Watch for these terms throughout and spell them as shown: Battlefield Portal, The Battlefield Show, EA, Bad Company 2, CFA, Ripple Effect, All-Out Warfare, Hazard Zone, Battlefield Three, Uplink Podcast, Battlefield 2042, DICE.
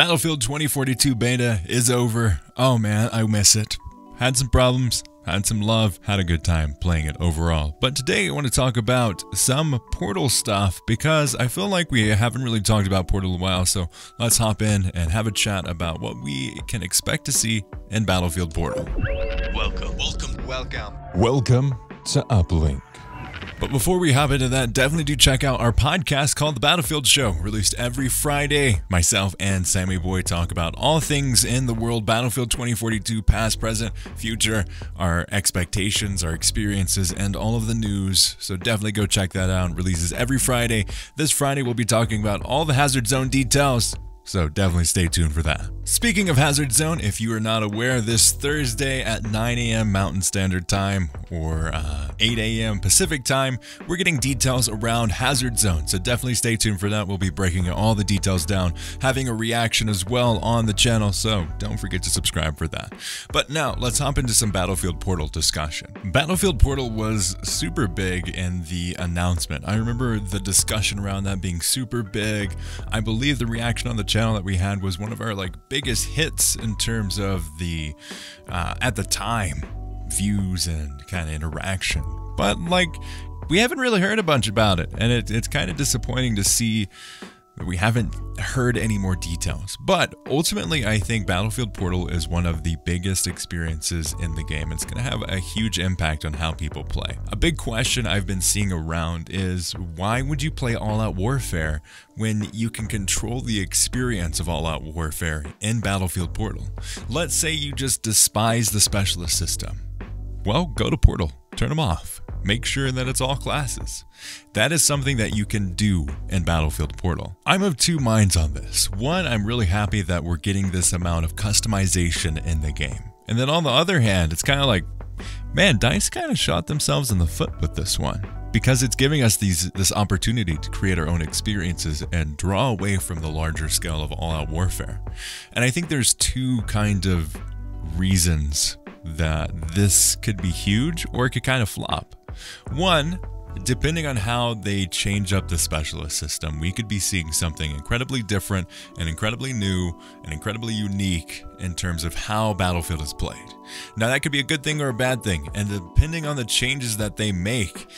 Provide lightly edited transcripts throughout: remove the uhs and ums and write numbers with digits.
Battlefield 2042 beta is over. Oh man, I miss it. Had some problems, had some love, had a good time playing it overall. But today I want to talk about some Portal stuff because I feel like we haven't really talked about Portal in a while, so let's hop in and have a chat about what we can expect to see in Battlefield Portal. Welcome to Uplink. But before we hop into that, definitely do check out our podcast called The Battlefield Show, released every Friday. Myself and Sammy Boy talk about all things in the world, Battlefield 2042, past, present, future, our expectations, our experiences, and all of the news. So definitely go check that out. It releases every Friday. This Friday, we'll be talking about all the Hazard Zone details. So definitely stay tuned for that. Speaking of Hazard Zone, if you are not aware, this Thursday at 9 a.m. Mountain Standard Time or 8 a.m. Pacific Time, we're getting details around Hazard Zone. So definitely stay tuned for that. We'll be breaking all the details down, having a reaction as well on the channel. So don't forget to subscribe for that. But now let's hop into some Battlefield Portal discussion. Battlefield Portal was super big in the announcement. I remember the discussion around that being super big. I believe the reaction on the channel that we had was one of our biggest hits in terms of the at the time views and kind of interaction, but we haven't really heard a bunch about it, and it's kind of disappointing to see that we haven't heard any more details. But ultimately I think Battlefield Portal is one of the biggest experiences in the game. It's going to have a huge impact on how people play. A big question I've been seeing around is, why would you play All-Out Warfare when you can control the experience of All-Out Warfare in Battlefield Portal? Let's say you just despise the specialist system. Well, go to Portal, turn them off. Make sure that it's all classes. That is something that you can do in Battlefield Portal. I'm of two minds on this. One, I'm really happy that we're getting this amount of customization in the game. And then on the other hand, it's kind of like, man, DICE kind of shot themselves in the foot with this one, because it's giving us this opportunity to create our own experiences and draw away from the larger scale of All-Out Warfare. And I think there's two kind of reasons that this could be huge or it could kind of flop. One, depending on how they change up the specialist system, we could be seeing something incredibly different and incredibly new and incredibly unique in terms of how Battlefield is played. Now, that could be a good thing or a bad thing, and depending on the changes that they make,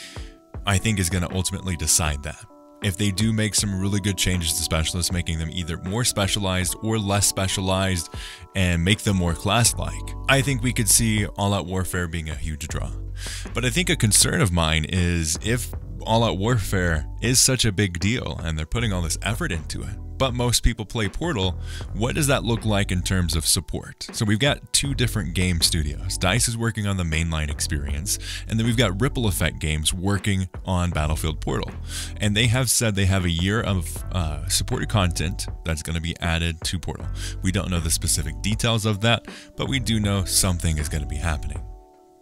I think is going to ultimately decide that. If they do make some really good changes to specialists, making them either more specialized or less specialized and make them more class-like, I think we could see All-Out Warfare being a huge draw. But I think a concern of mine is, if All-Out Warfare is such a big deal and they're putting all this effort into it, but most people play Portal, what does that look like in terms of support? So we've got two different game studios. DICE is working on the mainline experience, and then we've got Ripple Effect Games working on Battlefield Portal. And they have said they have a year of supported content that's going to be added to Portal. We don't know the specific details of that, but we do know something is going to be happening.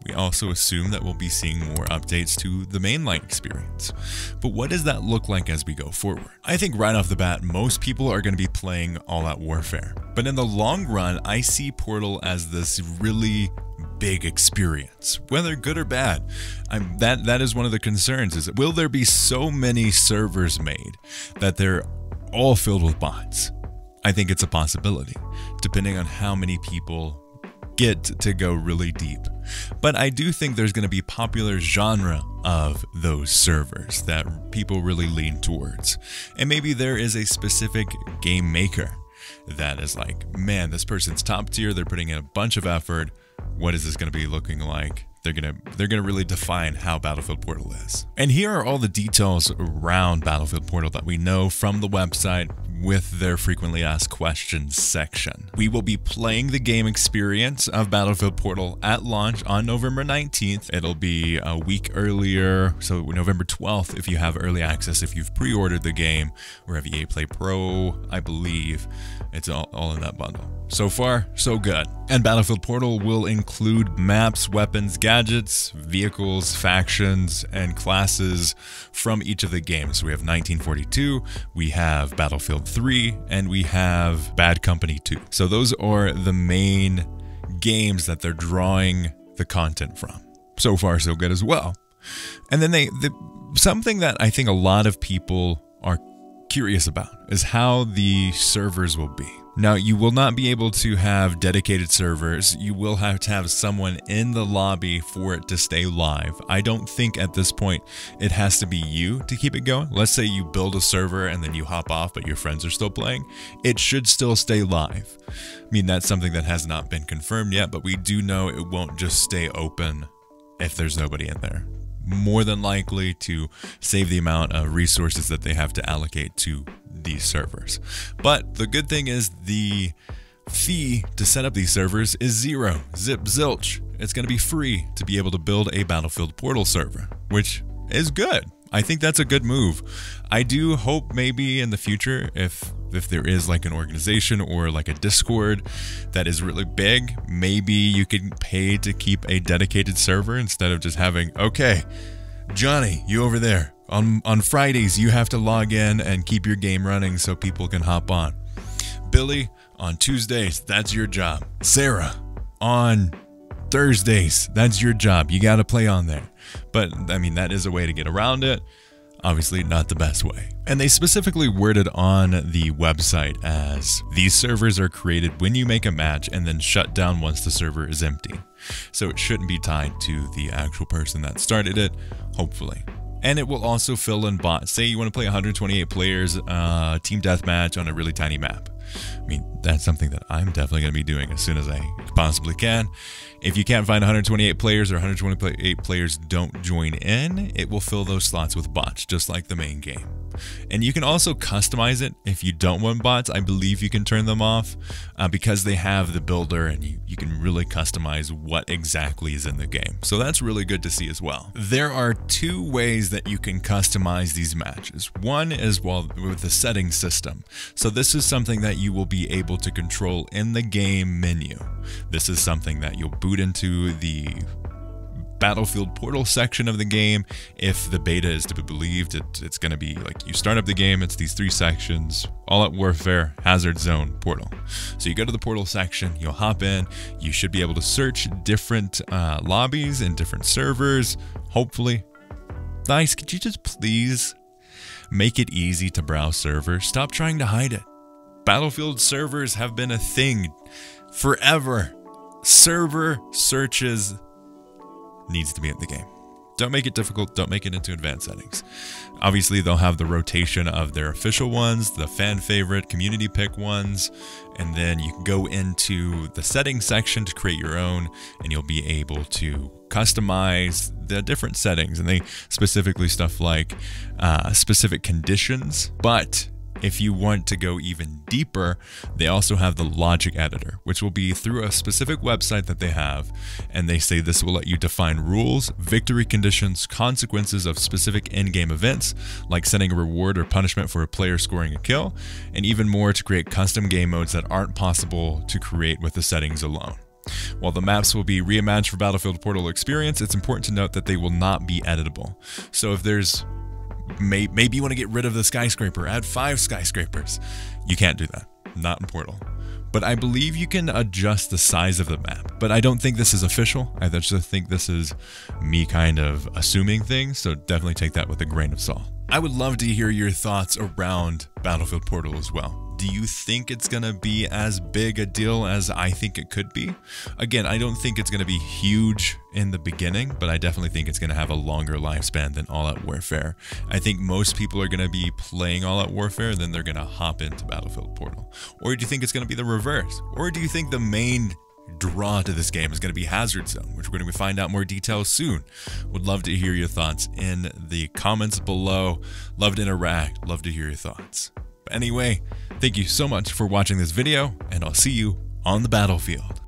We also assume that we'll be seeing more updates to the mainline experience. But what does that look like as we go forward? I think right off the bat, most people are going to be playing All-Out Warfare. But in the long run, I see Portal as this really big experience, whether good or bad. That is one of the concerns, is will there be so many servers made that they're all filled with bots? I think it's a possibility, depending on how many people get to go really deep. But I do think there's going to be popular genre of those servers that people really lean towards. And maybe there is a specific game maker that is like, man, this person's top tier, they're putting in a bunch of effort. What is this going to be looking like? They're gonna really define how Battlefield Portal is. And here are all the details around Battlefield Portal that we know from the website with their frequently asked questions section. We will be playing the game experience of Battlefield Portal at launch on November 19th. It'll be a week earlier, so November 12th if you have early access, if you've pre-ordered the game, or have EA Play Pro, I believe. It's all in that bundle. So far, so good. And Battlefield Portal will include maps, weapons, gadgets, vehicles, factions, and classes from each of the games. So we have 1942, we have Battlefield 3, and we have Bad Company 2. So those are the main games that they're drawing the content from. So far, so good as well. And then something that I think a lot of people are curious about is how the servers will be. Now, you will not be able to have dedicated servers. You will have to have someone in the lobby for it to stay live. I don't think at this point it has to be you to keep it going. Let's say you build a server and then you hop off, but your friends are still playing. It should still stay live. I mean, that's something that has not been confirmed yet, but we do know it won't just stay open if there's nobody in there. More than likely to save the amount of resources that they have to allocate to these servers. But the good thing is the fee to set up these servers is zero, zip zilch. It's going to be free to be able to build a Battlefield Portal server, which is good. I think that's a good move. I do hope maybe in the future, if there is like an organization or like a Discord that is really big, maybe you can pay to keep a dedicated server instead of just having, okay, Johnny, you over there. On Fridays, you have to log in and keep your game running so people can hop on. Billy, on Tuesdays, that's your job. Sarah, on Thursdays, that's your job. You got to play on there. But, I mean, that is a way to get around it. Obviously, not the best way. And they specifically worded on the website as, these servers are created when you make a match and then shut down once the server is empty. So it shouldn't be tied to the actual person that started it, hopefully. And it will also fill in bots. Say you want to play 128 players, team deathmatch on a really tiny map. I mean, that's something that I'm definitely going to be doing as soon as I possibly can. If you can't find 128 players or 128 players don't join in, it will fill those slots with bots, just like the main game. And you can also customize it if you don't want bots. I believe you can turn them off because they have the builder and you can really customize what exactly is in the game. So that's really good to see as well. There are two ways that you can customize these matches. One is with the setting system. So this is something that you will be able to control in the game menu. This is something that you'll boot into the Battlefield Portal section of the game. If the beta is to be believed, it's going to be like you start up the game, it's these three sections: All-Out Warfare, Hazard Zone, Portal. So you go to the Portal section, you'll hop in, you should be able to search different lobbies and different servers, hopefully. DICE, could you just please make it easy to browse servers? Stop trying to hide it. Battlefield servers have been a thing forever. Server searches needs to be in the game. Don't make it difficult. Don't make it into advanced settings. Obviously, they'll have the rotation of their official ones, the fan favorite, community pick ones, and then you can go into the settings section to create your own, and you'll be able to customize the different settings. And they specifically stuff like specific conditions, but if you want to go even deeper, they also have the logic editor, which will be through a specific website that they have. And they say this will let you define rules, victory conditions, consequences of specific in-game events, like setting a reward or punishment for a player scoring a kill, and even more to create custom game modes that aren't possible to create with the settings alone. While the maps will be reimagined for Battlefield Portal experience, it's important to note that they will not be editable. So if there's maybe you want to get rid of the skyscraper, add 5 skyscrapers. You can't do that, not in Portal. But I believe you can adjust the size of the map, but I don't think this is official. I just think this is me kind of assuming things, so definitely take that with a grain of salt. I would love to hear your thoughts around Battlefield Portal as well. Do you think it's going to be as big a deal as I think it could be? Again, I don't think it's going to be huge in the beginning, but I definitely think it's going to have a longer lifespan than All-Out Warfare. I think most people are going to be playing All-Out Warfare, then they're going to hop into Battlefield Portal. Or do you think it's going to be the reverse? Or do you think the main draw to this game is going to be Hazard Zone, which we're going to find out more details soon? Would love to hear your thoughts in the comments below. Love to interact. Love to hear your thoughts. Anyway, thank you so much for watching this video, and I'll see you on the battlefield.